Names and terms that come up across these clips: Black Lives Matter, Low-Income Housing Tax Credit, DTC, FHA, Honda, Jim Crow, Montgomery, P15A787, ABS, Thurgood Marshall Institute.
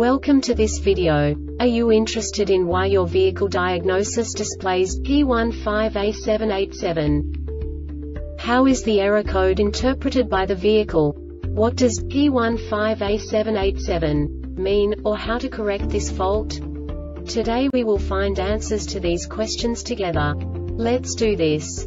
Welcome to this video. Are you interested in why your vehicle diagnosis displays P15A787? How is the error code interpreted by the vehicle? What does P15A787 mean, or how to correct this fault? Today we will find answers to these questions together. Let's do this.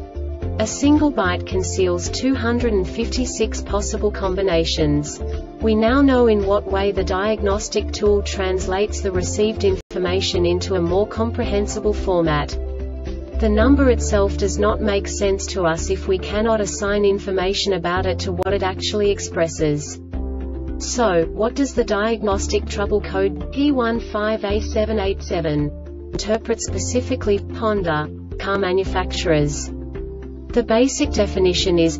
A single byte conceals 256 possible combinations. We now know in what way the diagnostic tool translates the received information into a more comprehensible format. The number itself does not make sense to us if we cannot assign information about it to what it actually expresses. So, what does the diagnostic trouble code P15A787 interpret specifically for Honda car manufacturers? The basic definition is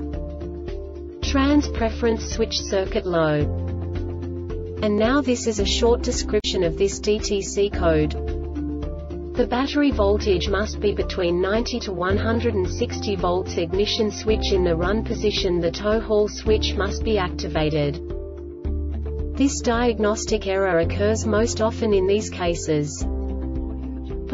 trans preference switch circuit low. And now this is a short description of this DTC code. The battery voltage must be between 90 to 160 volts. Ignition switch in the run position. The tow haul switch must be activated. This diagnostic error occurs most often in these cases.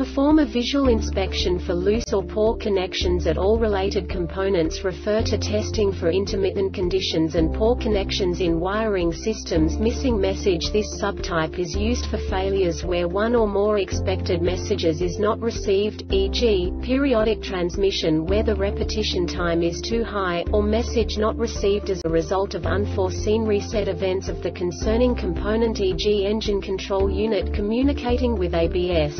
Perform a visual inspection for loose or poor connections at all related components. Refer to testing for intermittent conditions and poor connections in wiring systems. Missing message. This subtype is used for failures where one or more expected messages is not received, e.g., periodic transmission where the repetition time is too high, or message not received as a result of unforeseen reset events of the concerning component, e.g., engine control unit communicating with ABS.